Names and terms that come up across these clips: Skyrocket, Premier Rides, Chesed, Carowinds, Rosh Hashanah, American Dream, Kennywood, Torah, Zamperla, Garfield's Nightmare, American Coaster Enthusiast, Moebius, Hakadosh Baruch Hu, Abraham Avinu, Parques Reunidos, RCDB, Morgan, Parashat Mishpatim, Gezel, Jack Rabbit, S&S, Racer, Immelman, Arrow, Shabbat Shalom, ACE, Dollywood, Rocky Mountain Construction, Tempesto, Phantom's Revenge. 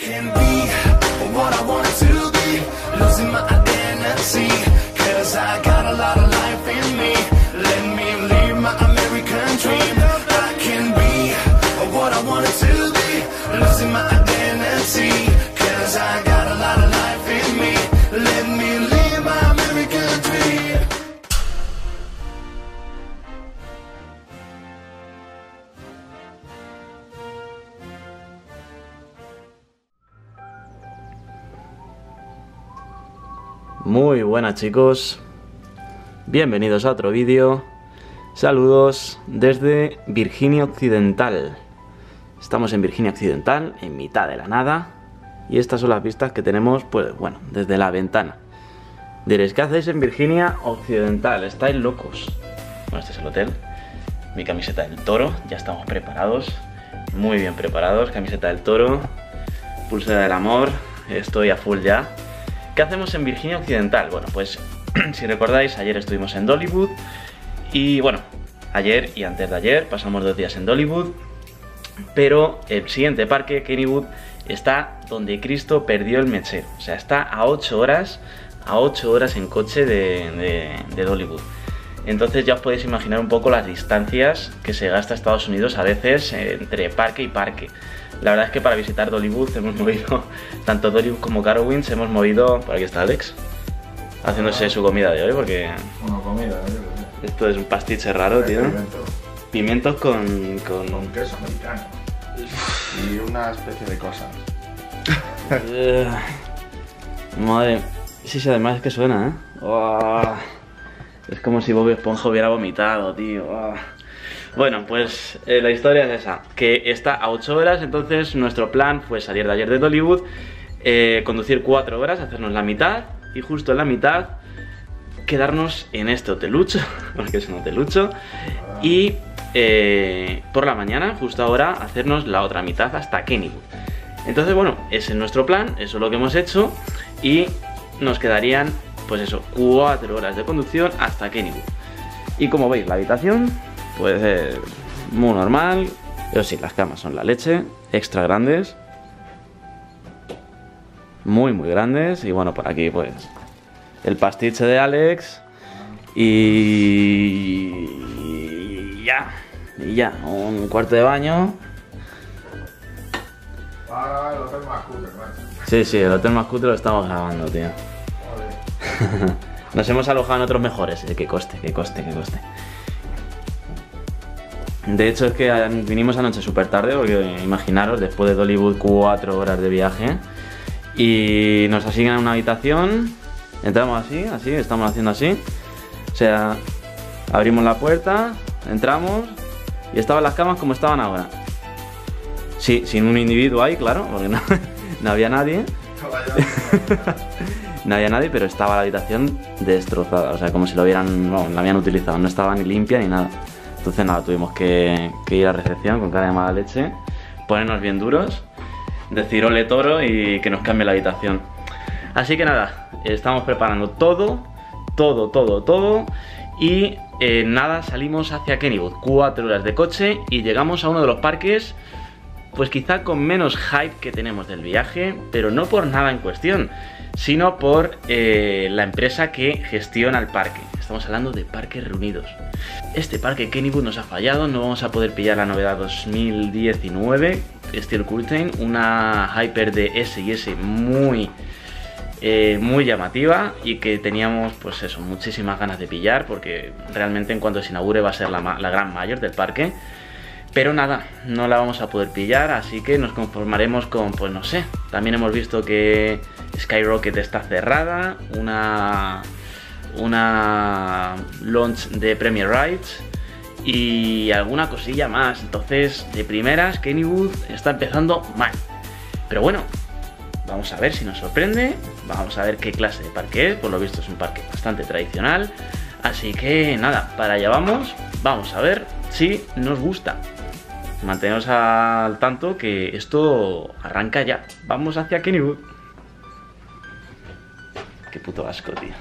Can be what I wanted to be, losing my identity, cause I got a lot of life in me. Let me live my American dream. I can be what I wanted to be, losing my identity, cause I got a lot of life in me. Let me live my American dream. Muy buenas chicos, bienvenidos a otro vídeo, saludos desde Virginia Occidental. Estamos en Virginia Occidental, en mitad de la nada, y estas son las vistas que tenemos, pues bueno, desde la ventana. Diréis, ¿qué hacéis en Virginia Occidental? Estáis locos. Bueno, este es el hotel, mi camiseta del toro, ya estamos preparados, muy bien preparados, camiseta del toro, pulsera del amor, estoy a full ya. ¿Qué hacemos en Virginia Occidental? Bueno, pues si recordáis, ayer estuvimos en Dollywood y bueno, ayer y antes de ayer pasamos 2 días en Dollywood, pero el siguiente parque, Kennywood, está donde Cristo perdió el mechero, o sea, está a 8 horas, en coche de Dollywood. Entonces ya os podéis imaginar un poco las distancias que se gasta Estados Unidos a veces entre parque y parque. La verdad es que para visitar Dollywood hemos movido, tanto Dollywood como Carowinds, hemos movido... Por aquí está Alex, haciéndose su comida de hoy porque... Una comida, ¿eh? Esto es un pastiche raro, tío. Pimientos con queso americano. Y una especie de cosas. Madre... Sí, además es que suena, ¿eh? Oh. Es como si Bob Esponja hubiera vomitado, tío. Bueno, pues la historia es esa, que está a 8 horas, entonces nuestro plan fue salir de ayer de Dollywood, conducir 4 horas, hacernos la mitad, y justo en la mitad quedarnos en este hotelucho, porque es un hotelucho, y por la mañana, justo ahora, hacernos la otra mitad hasta Kennywood. Entonces, bueno, ese es nuestro plan, eso es lo que hemos hecho, y nos quedarían... Pues eso, 4 horas de conducción hasta Kennywood. Y como veis, la habitación, pues muy normal. Pero sí, las camas son la leche, extra grandes. Muy, muy grandes. Y bueno, por aquí, pues, el pastiche de Alex. Y ya. Y ya, un cuarto de baño. Ah, el hotel más cutre, ¿no? Sí, el hotel más cutre lo estamos grabando, tío. Nos hemos alojado en otros mejores, que coste, que coste, que coste. De hecho es que vinimos anoche súper tarde, porque imaginaros, después de Dollywood 4 horas de viaje. Y nos asignan una habitación, entramos así, estamos haciendo así. O sea, abrimos la puerta, entramos y estaban las camas como estaban ahora. Sí, sin un individuo ahí, claro, porque no había nadie. No había nadie, pero estaba la habitación destrozada, o sea, como si la habían utilizado, no estaba ni limpia ni nada. Entonces nada, tuvimos que ir a recepción con cara de mala leche, ponernos bien duros, decir ole toro y que nos cambie la habitación. Así que nada, estamos preparando todo y nada, salimos hacia Kennywood, 4 horas de coche y llegamos a uno de los parques, pues quizá con menos hype que tenemos del viaje, pero no por nada en cuestión, sino por la empresa que gestiona el parque. Estamos hablando de Parques Reunidos. Este parque Kennywood nos ha fallado, no vamos a poder pillar la novedad 2019, Steel Curtain, una hyper de S&S muy, muy llamativa y que teníamos, pues eso, muchísimas ganas de pillar porque realmente en cuanto se inaugure va a ser la gran mayor del parque. Pero nada, no la vamos a poder pillar, así que nos conformaremos con, pues no sé, también hemos visto que Skyrocket está cerrada, una launch de Premier Rides y alguna cosilla más. Entonces, de primeras, Kennywood está empezando mal. Pero bueno, vamos a ver si nos sorprende, vamos a ver qué clase de parque es, por lo visto es un parque bastante tradicional. Así que nada, para allá vamos, vamos a ver si nos gusta. Manteneros al tanto que esto arranca ya. Vamos hacia Kennywood. Qué puto asco, tío.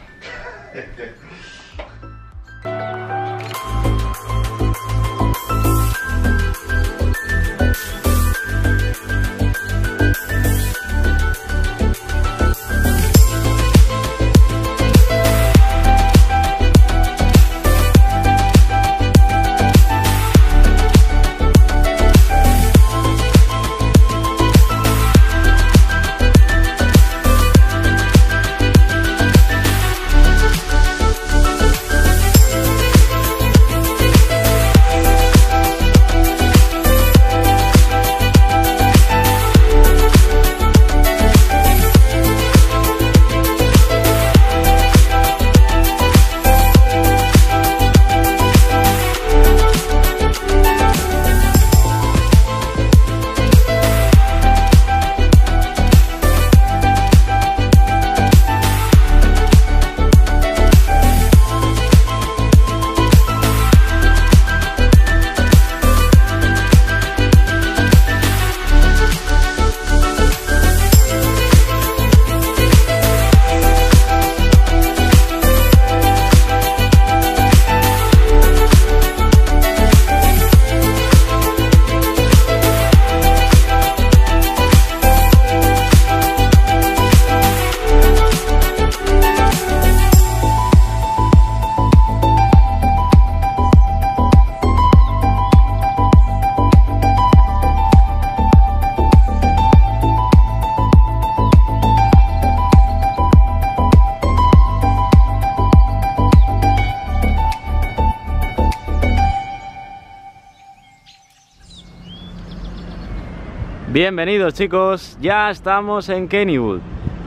Bienvenidos chicos, ya estamos en Kennywood.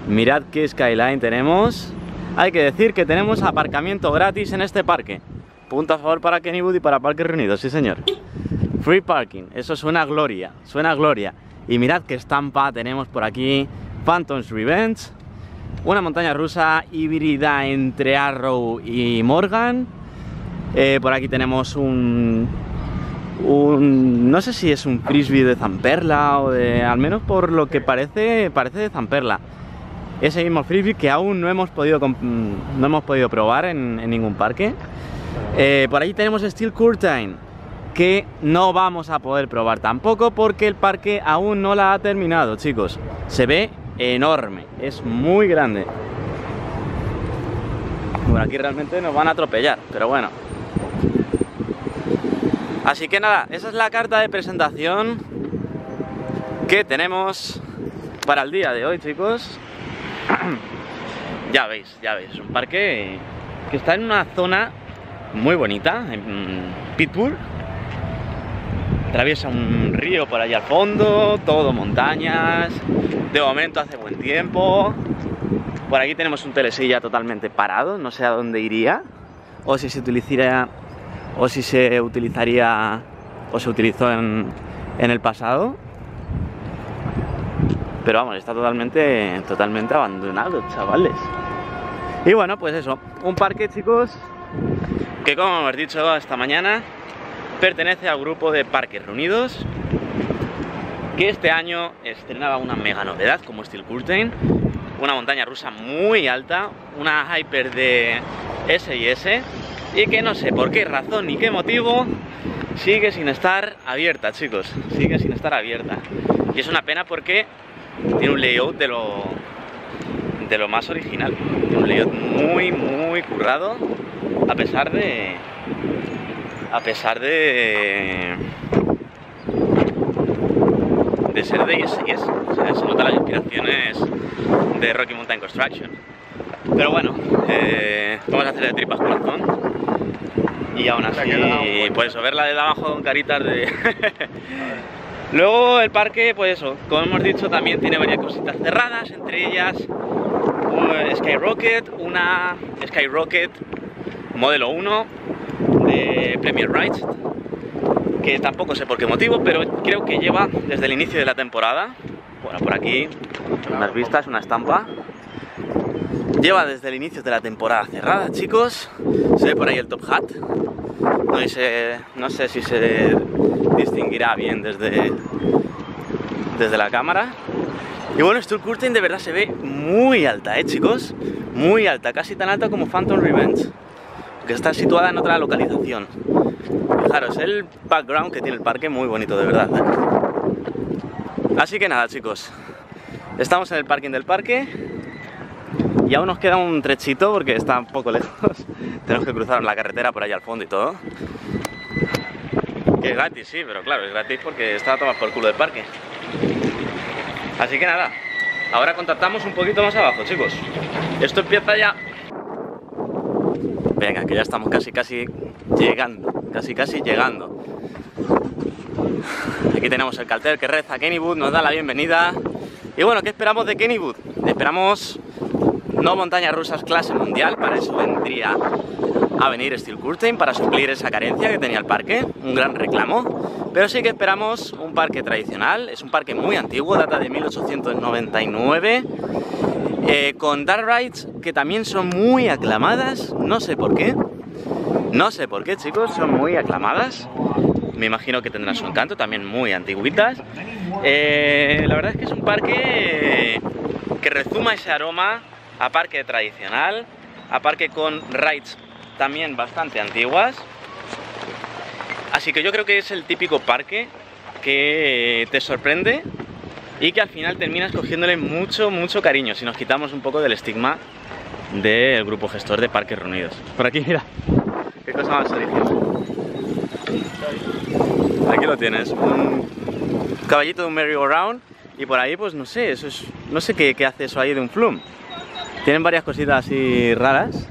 Mirad qué skyline tenemos. Hay que decir que tenemos aparcamiento gratis en este parque. Punto a favor para Kennywood y para Parques Reunidos, sí señor. Free parking, eso suena a gloria, suena a gloria. Y mirad qué estampa tenemos por aquí. Phantom's Revenge, una montaña rusa híbrida entre Arrow y Morgan. Por aquí tenemos un... no sé si es un frisbee de Zamperla o de... al menos por lo que parece de Zamperla. Ese mismo frisbee que aún no hemos podido probar en ningún parque. Por ahí tenemos Steel Curtain, que no vamos a poder probar tampoco porque el parque aún no la ha terminado, chicos. Se ve enorme, es muy grande. Bueno, aquí realmente nos van a atropellar, pero bueno. Así que nada, esa es la carta de presentación que tenemos para el día de hoy, chicos. Ya veis, es un parque que está en una zona muy bonita, en Pittsburgh. Atraviesa un río por allá al fondo, todo montañas, de momento hace buen tiempo. Por aquí tenemos un telesilla totalmente parado, no sé a dónde iría, o si se utilizaría... o se utilizó en el pasado. Pero vamos, está totalmente abandonado, chavales. Y bueno, pues eso, un parque, chicos, que como hemos dicho esta mañana, pertenece al grupo de Parques Reunidos, que este año estrenaba una mega novedad como Steel Curtain, una montaña rusa muy alta, una hyper de S&S, y que no sé por qué razón ni qué motivo sigue sin estar abierta, chicos. Sigue sin estar abierta. Y es una pena porque tiene un layout de lo más original. Tiene un layout muy currado. A pesar de ser de S&S. O sea, se notan las inspiraciones de Rocky Mountain Construction. Pero bueno, vamos a hacer de tripas corazón. Y aún así, pues eso, verla de abajo con caritas de... Luego el parque, pues eso, como hemos dicho, también tiene varias cositas cerradas, entre ellas un Skyrocket, una Skyrocket modelo 1 de Premier Rides, que tampoco sé por qué motivo, pero creo que lleva desde el inicio de la temporada. Bueno, por aquí, unas vistas, una estampa. Lleva desde el inicio de la temporada cerrada, chicos. Se ve por ahí el top hat. No sé si se distinguirá bien desde la cámara. Y bueno, Steel Curtain de verdad se ve muy alta, chicos. Muy alta, casi tan alta como Phantom's Revenge, que está situada en otra localización. Fijaros, el background que tiene el parque, muy bonito de verdad. Así que nada, chicos, estamos en el parking del parque. Y aún nos queda un trechito porque está un poco lejos. Tenemos que cruzar la carretera por allá al fondo y todo. Que es gratis, sí, pero claro, es gratis porque está a tomar por culo del parque. Así que nada, ahora contactamos un poquito más abajo, chicos. Esto empieza ya. Venga, que ya estamos casi llegando. Aquí tenemos el cartel que reza Kennywood, nos da la bienvenida. Y bueno, ¿qué esperamos de Kennywood? Esperamos... no montañas rusas clase mundial, para eso vendría a venir Steel Curtain, para suplir esa carencia que tenía el parque, un gran reclamo. Pero sí que esperamos un parque tradicional, es un parque muy antiguo, data de 1899, con dark rides que también son muy aclamadas, no sé por qué chicos, son muy aclamadas. Me imagino que tendrán su encanto, también muy antiguitas. La verdad es que es un parque que rezuma ese aroma a parque tradicional, a parque con rides también bastante antiguas. Así que yo creo que es el típico parque que te sorprende y que al final terminas cogiéndole mucho cariño, si nos quitamos un poco del estigma del grupo gestor de Parques Reunidos. Por aquí, mira, qué cosa más original. Aquí lo tienes, un caballito de un merry-go-round. Y por ahí, pues no sé, eso es, no sé qué hace eso ahí de un flume. Tienen varias cositas así raras.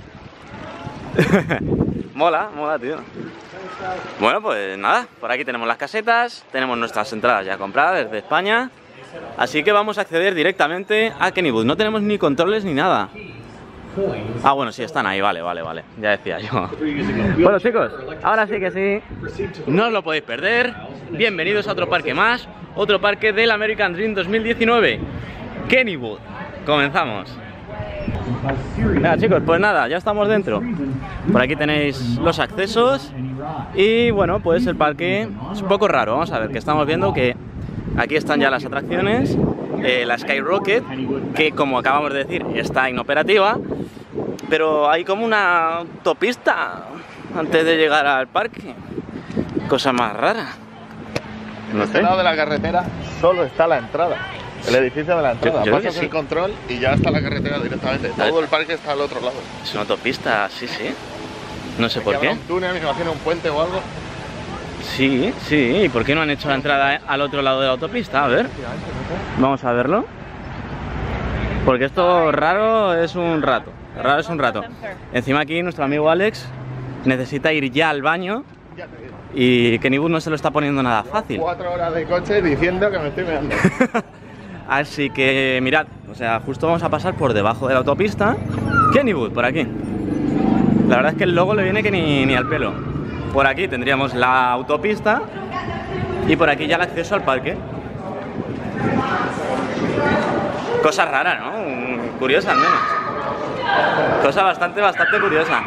mola, tío. Bueno, pues nada, por aquí tenemos las casetas, tenemos nuestras entradas ya compradas desde España. Así que vamos a acceder directamente a Kennywood. No tenemos ni controles ni nada. Ah, bueno, sí, están ahí, vale, vale, vale. Ya decía yo. Bueno, chicos, ahora sí que sí. No os lo podéis perder. Bienvenidos a otro parque más. Otro parque del American Dream 2019. Kennywood. Comenzamos. Nada, chicos, pues nada, ya estamos dentro. Por aquí tenéis los accesos. Y bueno, pues el parque es un poco raro. Vamos a ver, que estamos viendo que aquí están ya las atracciones. La Skyrocket, que como acabamos de decir, está inoperativa, pero hay como una autopista antes de llegar al parque. Cosa más rara. No sé. Este lado de la carretera solo está la entrada, el edificio de la entrada. Yo pasas el control y ya está la carretera directamente. Todo el parque está al otro lado. Es una autopista, sí, sí. No sé por qué. Un túnel, me imagino un puente o algo. Sí, sí, ¿y por qué no han hecho la entrada al otro lado de la autopista? A ver, vamos a verlo. Porque esto raro es un rato, raro es un rato. Encima aquí nuestro amigo Alex necesita ir ya al baño y Kennywood no se lo está poniendo nada fácil. 4 horas de coche diciendo que me estoy meando. Así que mirad, o sea, justo vamos a pasar por debajo de la autopista. Kennywood, por aquí. La verdad es que el logo le viene que ni al pelo. Por aquí tendríamos la autopista y por aquí ya el acceso al parque. Cosa rara, ¿no? Curiosa al menos. Cosa bastante, bastante curiosa.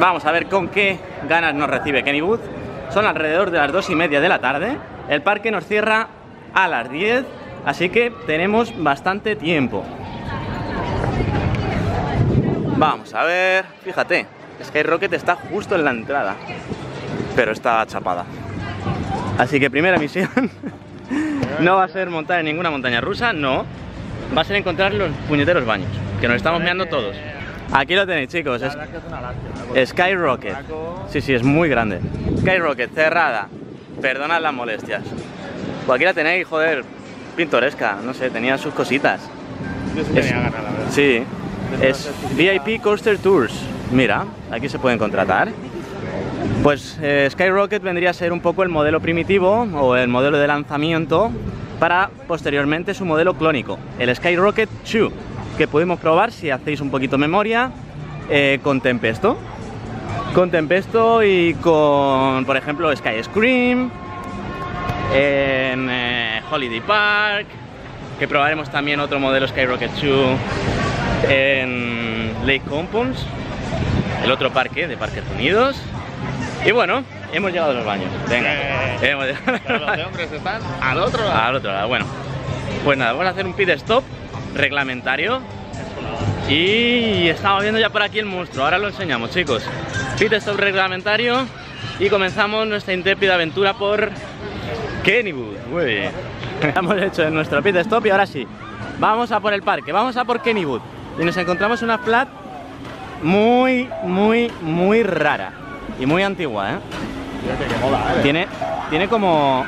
Vamos a ver con qué ganas nos recibe Kennywood. Son alrededor de las 2:30 de la tarde. El parque nos cierra a las 10, así que tenemos bastante tiempo. Vamos a ver, fíjate. Skyrocket está justo en la entrada, pero está chapada. Así que primera misión no va a ser montar en ninguna montaña rusa, no. Va a ser encontrar los puñeteros baños, que nos estamos meando todos. Aquí lo tenéis, chicos. Skyrocket. Sí, sí, es muy grande. Skyrocket, cerrada. Perdonad las molestias. Pues aquí la tenéis, joder, pintoresca. No sé, tenía sus cositas. Yo sí tenía ganas, la verdad. Sí. Es VIP Coaster Tours. Mira, aquí se pueden contratar. Pues Skyrocket vendría a ser un poco el modelo primitivo o el modelo de lanzamiento para posteriormente su modelo clónico, el Skyrocket 2, que pudimos probar, si hacéis un poquito memoria, con Tempesto. Con Tempesto y con, por ejemplo, Sky Scream, en Holiday Park, que probaremos también otro modelo Skyrocket 2 en Lake Compounds. El otro parque de Parques Reunidos. Y bueno, hemos llegado a los baños. Venga, hemos llegado a los baños. Los de hombres están al otro lado. Al otro lado, bueno. Pues nada, vamos a hacer un pit stop reglamentario. Y estamos viendo ya por aquí el monstruo. Ahora lo enseñamos, chicos. Pit stop reglamentario. Y comenzamos nuestra intrépida aventura por Kennywood. Muy bien. Hemos hecho nuestro pit stop y ahora sí. Vamos a por el parque, vamos a por Kennywood. Y nos encontramos una flat muy, muy, muy rara y muy antigua, ¿eh? Tiene como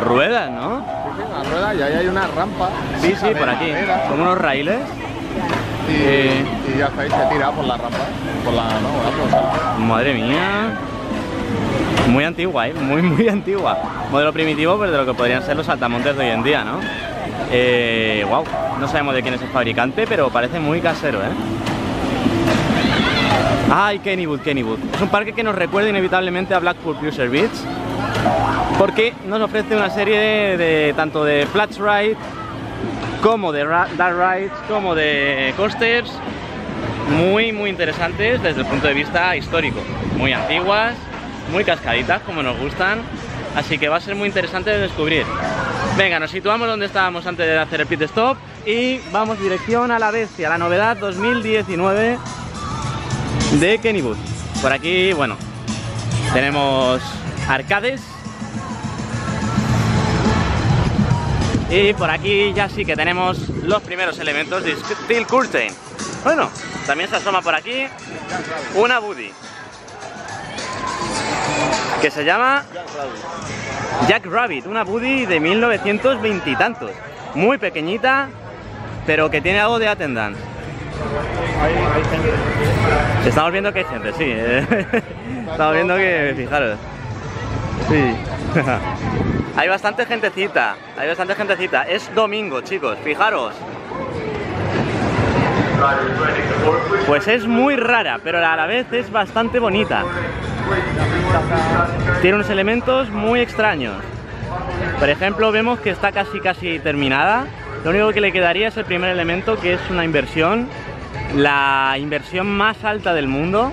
ruedas, ¿no? Sí, una rueda y ahí hay una rampa. Sí, sí, por aquí, como unos raíles. Y ya sabéis, se tira por la rampa, por la, ¿no? Madre mía, muy antigua, ¿eh? Muy, muy antigua. Modelo primitivo, pero de lo que podrían ser los saltamontes de hoy en día, ¿no? Wow, no sabemos de quién es el fabricante, pero parece muy casero, ¿eh? ¡Ay, Kennywood, Kennywood! Es un parque que nos recuerda inevitablemente a Blackpool Pleasure Beach, porque nos ofrece una serie de tanto de flat rides, como de dark rides, como de coasters, muy, muy interesantes desde el punto de vista histórico. Muy antiguas, muy cascaditas, como nos gustan, así que va a ser muy interesante de descubrir. Venga, nos situamos donde estábamos antes de hacer el pit stop y vamos dirección a la bestia, la novedad 2019 de Kennywood. Por aquí, bueno, tenemos arcades y por aquí ya sí que tenemos los primeros elementos de Steel Curtain. Bueno, también se asoma por aquí una Buddy que se llama Jack Rabbit, una Buddy de 1920 y tantos, muy pequeñita, pero que tiene algo de attendant. Hay gente. Estamos viendo que hay gente, sí. Estamos viendo que, fijaros. Sí. Hay bastante gentecita, hay bastante gentecita. Es domingo, chicos, fijaros. Pues es muy rara, pero a la vez es bastante bonita. Tiene unos elementos muy extraños. Por ejemplo, vemos que está casi terminada. Lo único que le quedaría es el primer elemento, que es una inversión. La inversión más alta del mundo,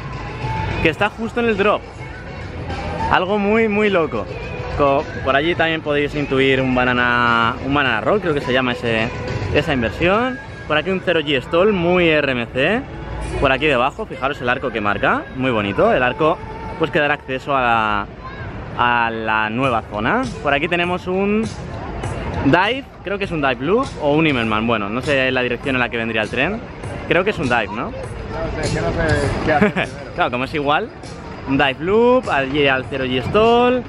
que está justo en el drop. Algo muy loco. Por allí también podéis intuir un banana roll, creo que se llama esa inversión. Por aquí un 0G stall muy RMC. Por aquí debajo, fijaros el arco que marca, muy bonito. El arco pues que dará acceso a la nueva zona. Por aquí tenemos un dive, creo que es un dive loop o un Immelman. Bueno, no sé la dirección en la que vendría el tren. Creo que es un dive, ¿no? No sé qué hace. Claro, como es igual, un dive loop, allí al 0G stall.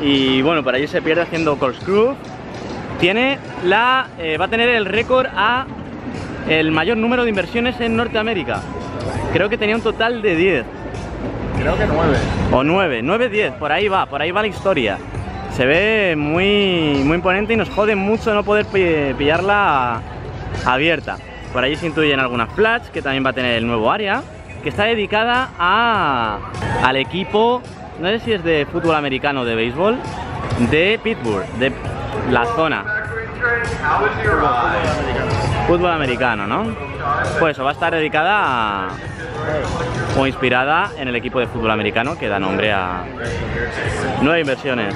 Y bueno, por allí se pierde haciendo corkscrew. Va a tener el récord a el mayor número de inversiones en Norteamérica. Creo que tenía un total de 10. Creo que 9. O 9, 9, 10, por ahí va la historia. Se ve muy imponente y nos jode mucho no poder pillarla abierta. Por allí se intuyen algunas flats, que también va a tener el nuevo área, que está dedicada al equipo, no sé si es de fútbol americano o de béisbol, de Pittsburgh, de la zona. Fútbol americano, ¿no? Pues eso, va a estar dedicada o inspirada en el equipo de fútbol americano que da nombre a Nuevas Inversiones.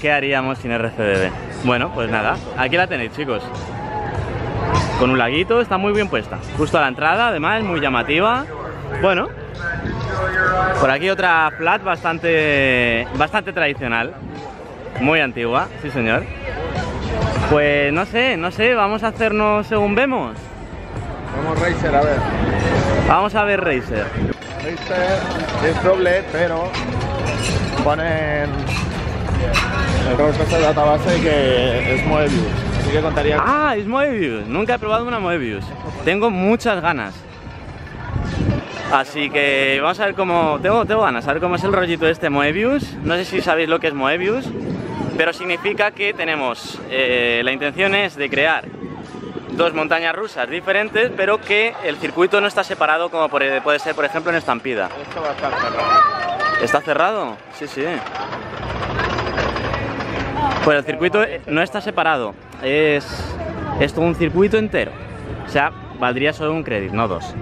¿Qué haríamos sin RCDB? Bueno, pues nada, aquí la tenéis, chicos. Con un laguito, está muy bien puesta. Justo a la entrada, además, muy llamativa. Bueno, por aquí otra flat bastante tradicional. Muy antigua, sí señor. Pues no sé, vamos a hacernos según vemos. Vamos Racer, a ver. Vamos a ver Racer. Racer es doble, pero ponen el rollo de database que es Moebius. Así que contaría. Ah, es Moebius. Nunca he probado una Moebius. Tengo muchas ganas. Así que vamos a ver cómo. Tengo ganas, a ver cómo es el rollito de este Moebius. No sé si sabéis lo que es Moebius, pero significa que tenemos, la intención es de crear dos montañas rusas diferentes, pero que el circuito no está separado como puede ser, por ejemplo, en Estampida. Esto va a estar cerrado. ¿Está cerrado? Sí. Pues el circuito no está separado, es todo un circuito entero. O sea, valdría solo un crédito, no dos.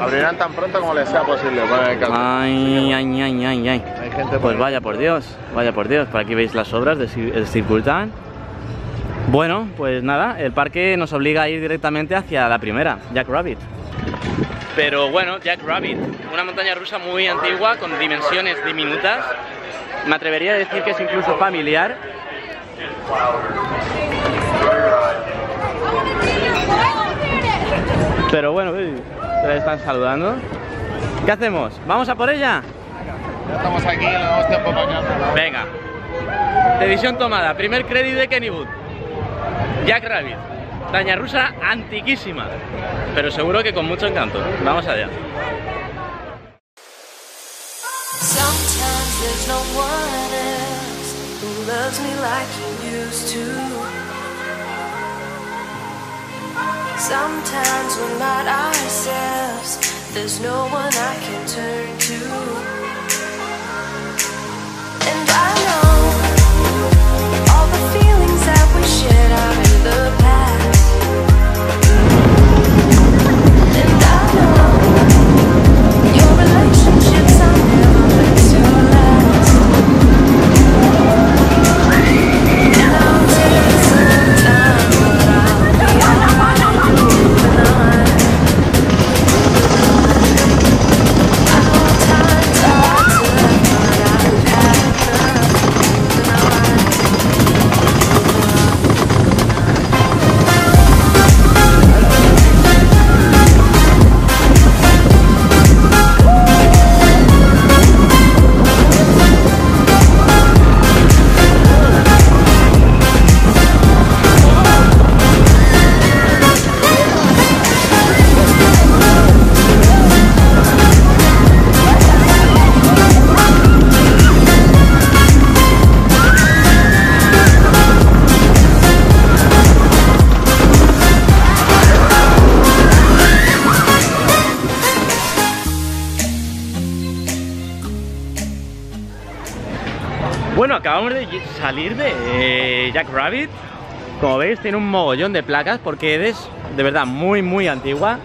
Abrirán tan pronto como les sea posible. Ay. Hay gente pues vaya por Dios. Por aquí veis las obras de Steel Curtain. Bueno, pues nada, el parque nos obliga a ir directamente hacia la primera, Jack Rabbit. Pero bueno, Jack Rabbit, una montaña rusa muy antigua, con dimensiones diminutas. Me atrevería a decir que es incluso familiar. Pero bueno, se les están saludando. ¿Qué hacemos? ¿Vamos a por ella? Ya estamos aquí, le damos tiempo para acá. Venga. Decisión tomada. Primer crédito de Kennywood. Jack Rabbit. Montaña rusa antiquísima, pero seguro que con mucho encanto. Vamos allá. Sometimes we're not ourselves. There's no one I can turn to. And I know all the feelings that we shared are in the past. And I know your relationships are never meant to last. Now there's a time without you. acabamos de salir de Jack Rabbit. Como veis, tiene un mogollón de placas porque es de verdad muy, muy antigua,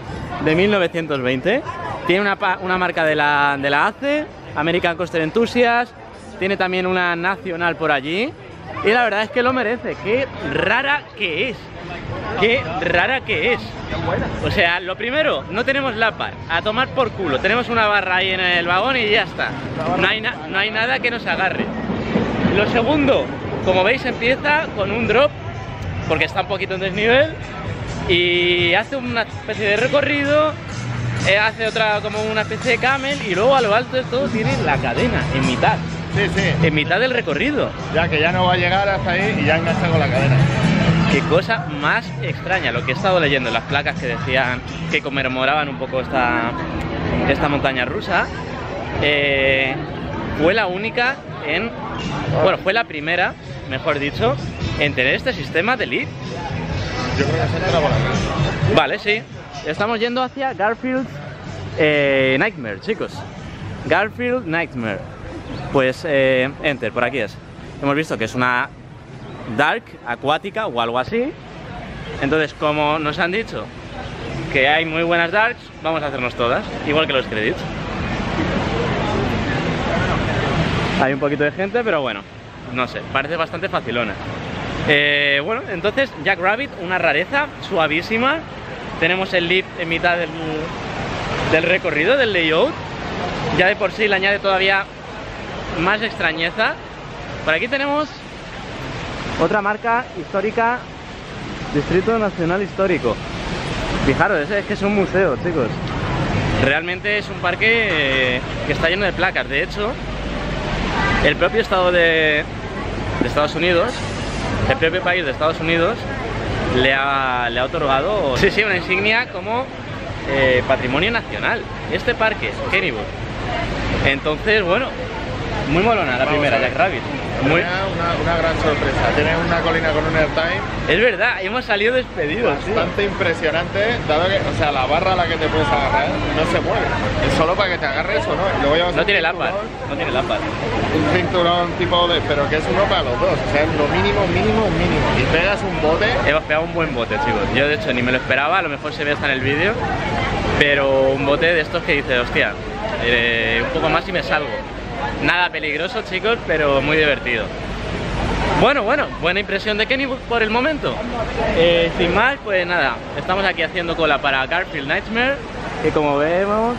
de 1920. Tiene una marca de la ACE, American Coaster Enthusiast. Tiene también una nacional por allí. Y la verdad es que lo merece. ¡Qué rara que es! ¡Qué rara que es! O sea, lo primero, no tenemos lámpara, a tomar por culo. Tenemos una barra ahí en el vagón y ya está. No hay nada que nos agarre. Lo segundo, como veis, empieza con un drop, porque está un poquito en desnivel, y hace una especie de recorrido, hace otra como una especie de camel, y luego a lo alto de todo tiene la cadena en mitad. Sí, sí. En mitad del recorrido. Ya que ya no va a llegar hasta ahí y ya engancha con la cadena. Qué cosa más extraña. Lo que he estado leyendo en las placas que decían que conmemoraban un poco esta montaña rusa, fue la única en... Bueno, fue la primera, mejor dicho, en tener este sistema de lead. Yo creo que se la... Vale, sí. Estamos yendo hacia Garfield's Nightmare, chicos. Garfield's Nightmare. Pues enter, por aquí es. Hemos visto que es una dark, acuática o algo así. Entonces, como nos han dicho que hay muy buenas darks, vamos a hacernos todas, igual que los credits. Hay un poquito de gente, pero bueno, no sé, parece bastante facilona. Bueno, entonces Jack Rabbit, una rareza suavísima. Tenemos el lift en mitad del recorrido, del layout. Ya de por sí le añade todavía más extrañeza. Por aquí tenemos otra marca histórica, Distrito Nacional Histórico. Fijaros, es que es un museo, chicos. Realmente es un parque que está lleno de placas. De hecho, el propio estado de Estados Unidos, el propio país de Estados Unidos le ha otorgado, sí, sí, una insignia como patrimonio nacional, este parque, Kennywood. Entonces, bueno, muy molona la primera, Jack Rabbit. Muy... Una gran sorpresa. Tiene una colina con un airtime. Es verdad, hemos salido despedidos. Bastante impresionante, dado que, o sea, la barra a la que te puedes agarrar no se mueve. Es solo para que te agarres o no. Luego no tiene lámpara. No tiene lámpara. Un cinturón tipo de... Pero que es uno para los dos. O sea, es lo mínimo, mínimo, mínimo. Y pegas un bote. Hemos pegado un buen bote, chicos. Yo, de hecho, ni me lo esperaba. A lo mejor se ve hasta en el vídeo. Pero un bote de estos que dices, hostia, un poco más y me salgo. Nada peligroso, chicos, pero muy divertido. Bueno, buena impresión de Kennywood por el momento. Sin más, pues nada, estamos aquí haciendo cola para Garfield Nightmare, que como vemos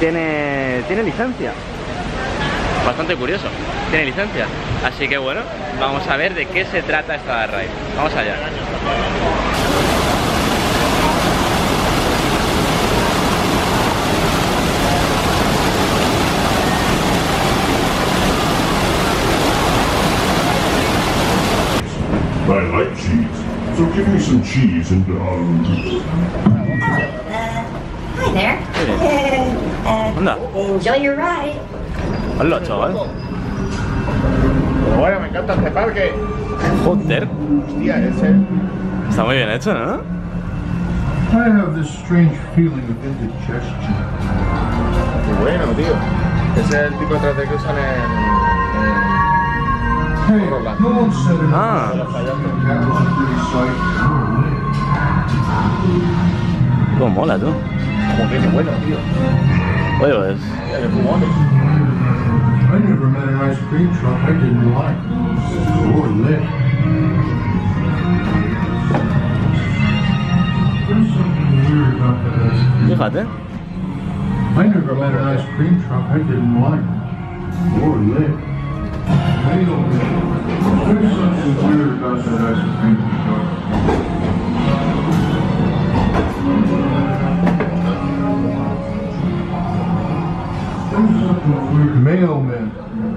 tiene licencia. Bastante curioso, tiene licencia. Así que bueno, vamos a ver de qué se trata esta ride. Vamos allá. I like cheese, so give me some cheese and hi there. Enjoy your ride. Hola, chaval. Bueno, me encanta este parque. Joder. Hostia, ese. Está muy bien hecho, ¿no? I have this strange feeling of indigestion. Qué bueno, tío. Ese es el tipo de traje que usan en... Ah. Cómo mola, tú. Como que es bueno, tío. Bueno, es... Fíjate. Mailman,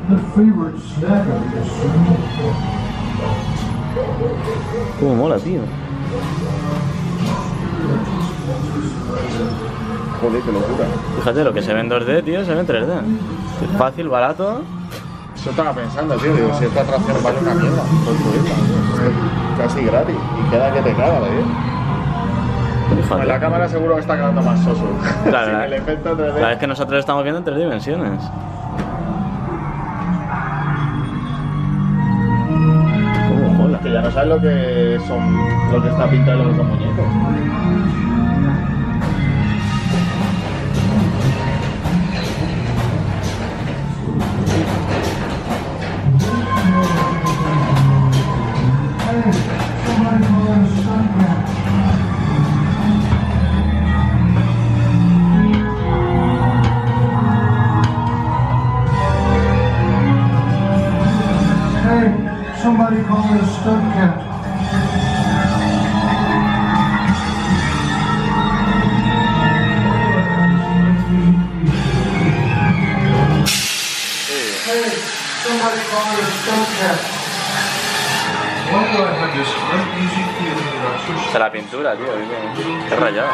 the favorite snack of this room. Cómo mola, tío. Joder, qué locura. Fíjate lo que se ve en 2D, tío, se ve en 3D. Es fácil, barato. Yo estaba pensando, tío, digo, si esta atracción vale una mierda, casi gratis, y queda que te caga, tío. Bueno, la cámara seguro que está quedando más soso. Claro, sin el efecto 3D. Claro, es que nosotros estamos viendo en 3 dimensiones. no sabes lo que son, lo que está pintado y lo que son muñecos. De la pintura, tío, qué rayada.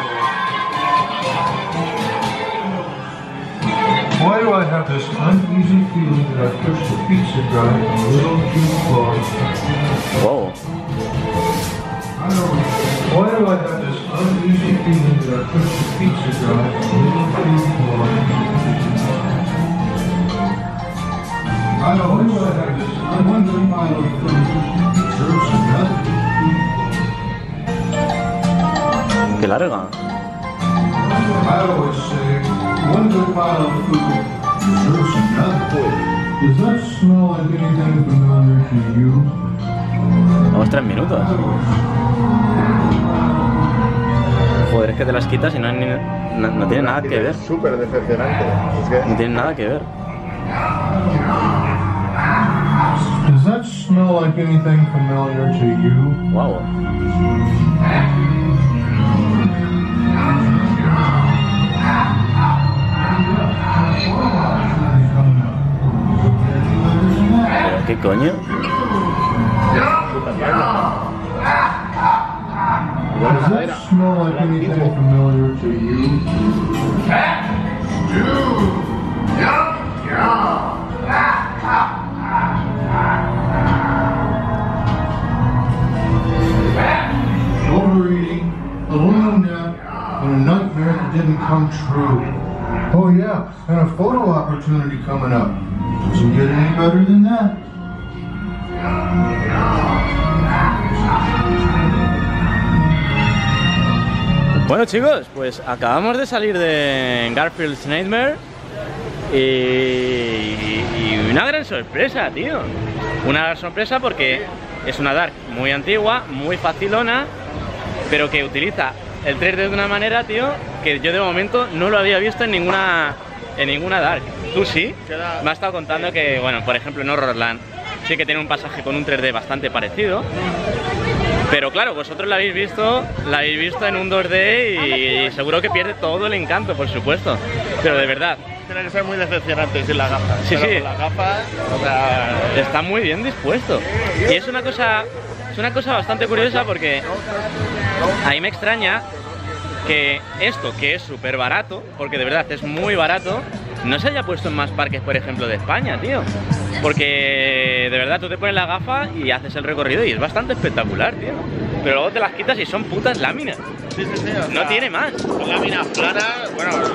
Why do I have this uneasy feeling that I pushed the pizza guy a little too far? Whoa. Why do I have this uneasy feeling that I pushed the pizza guy a little too far? I always have this unwinding mind of the deserves another. Qué larga. Vamos 3 minutos. Joder, es que te las quitas y no tiene nada que ver. Súper decepcionante. No tiene nada que ver. Does that smell like anything familiar to you? Wow. ¿Pero qué coño? Overeating, a long nap, and a nightmare that didn't come true. Oh yeah, and a photo opportunity coming up. Doesn't get any better than that. Bueno chicos, pues acabamos de salir de Garfield's Nightmare y una gran sorpresa, tío. Una gran sorpresa porque es una dark muy antigua, muy facilona, pero que utiliza el 3D de una manera, tío, que yo de momento no lo había visto en ninguna dark. ¿Tú sí? Me has estado contando que, bueno, por ejemplo en Horrorland sí que tiene un pasaje con un 3D bastante parecido, pero claro, vosotros la habéis visto en un 2D y seguro que pierde todo el encanto, por supuesto, pero de verdad. Tiene que ser muy decepcionante sin las gafas. Sí, pero sí. Con las gafas, o sea, está muy bien dispuesto. Y es una cosa, bastante curiosa porque a mí me extraña que esto, que es súper barato, porque de verdad es muy barato, no se haya puesto en más parques, por ejemplo, de España, tío. Porque de verdad tú te pones la gafa y haces el recorrido y es bastante espectacular, tío. Pero luego te las quitas y son putas láminas. Sí, sí, sí. No tiene más. Son láminas planas, bueno, lo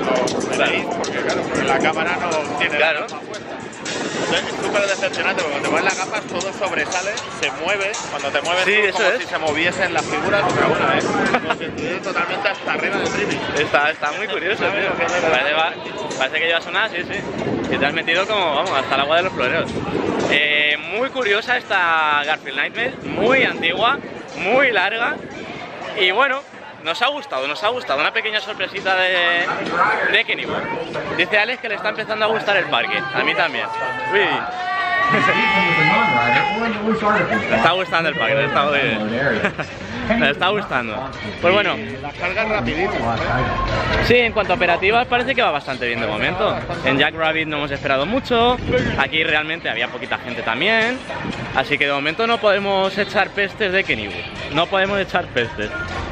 veréis, porque claro, porque la cámara no tiene la gafa puesta. Entonces es súper decepcionante porque cuando te pones las gafas todo sobresale, se mueve, cuando te mueves sí, tú, como es. Si se moviesen las figuras, pero bueno, es como si estuviera totalmente hasta arriba del tripping. Está muy curioso, tío. Parece que lleva sonar, sí, sí. Y te has metido como, vamos, hasta el agua de los floreos. Muy curiosa esta Garfield Nightmare, muy antigua, muy larga y bueno, nos ha gustado, una pequeña sorpresita de Kennywood. Dice Alex que le está empezando a gustar el parque, a mí también. Uy. Me está gustando el parque, me está gustando. Pues bueno, las cargas rapiditas. Sí, en cuanto a operativas parece que va bastante bien de momento. En Jack Rabbit no hemos esperado mucho, aquí realmente había poquita gente también, así que de momento no podemos echar pestes de Kennywood.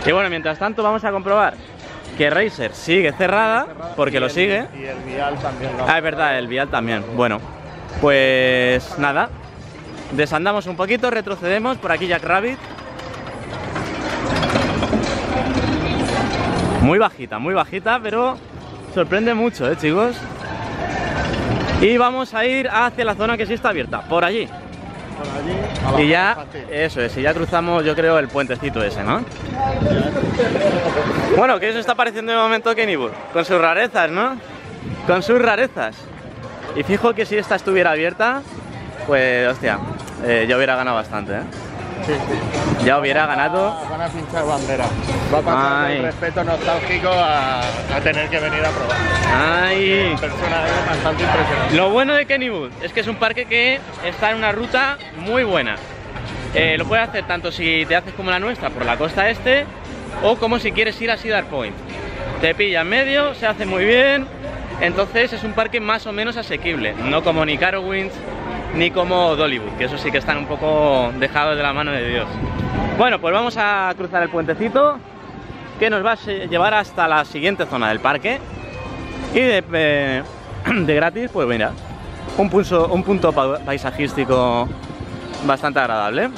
Y bueno, mientras tanto vamos a comprobar que Racer sigue cerrada, porque lo sigue. Y el vial también. Ah, es verdad, el vial también. Bueno, pues nada, desandamos un poquito, retrocedemos, por aquí Jack Rabbit. Muy bajita, pero sorprende mucho, chicos. Y vamos a ir hacia la zona que sí está abierta, por allí. por allí. Y ya, eso es, y ya cruzamos, yo creo, el puentecito ese, ¿no? Bueno, ¿qué os está pareciendo de momento Kennywood? Con sus rarezas, ¿no? Con sus rarezas. Y fijo que si esta estuviera abierta, pues, hostia, ya hubiera ganado bastante, ¿eh? Sí, sí. Ya hubiera ganado. Van a pinchar bandera. Va a pasar un respeto nostálgico a tener que venir a probar. Ay. Persona bastante impresionante. Lo bueno de Kennywood es que es un parque que está en una ruta muy buena. Lo puedes hacer tanto si te haces como la nuestra por la costa este o como si quieres ir a Cedar Point. Te pilla en medio, se hace muy bien. Entonces es un parque más o menos asequible. No como ni Carowinds ni como Dollywood, que eso sí que están un poco dejados de la mano de Dios. Bueno, pues vamos a cruzar el puentecito que nos va a llevar hasta la siguiente zona del parque. Y de gratis, pues mira, un punto paisajístico bastante agradable.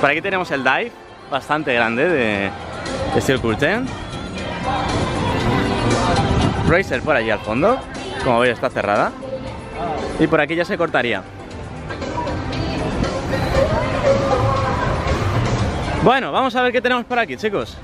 Por aquí tenemos el dive, bastante grande, de Steel Curtain. Racer por allí al fondo, como veis está cerrada. Y por aquí ya se cortaría. Bueno, vamos a ver qué tenemos por aquí, chicos.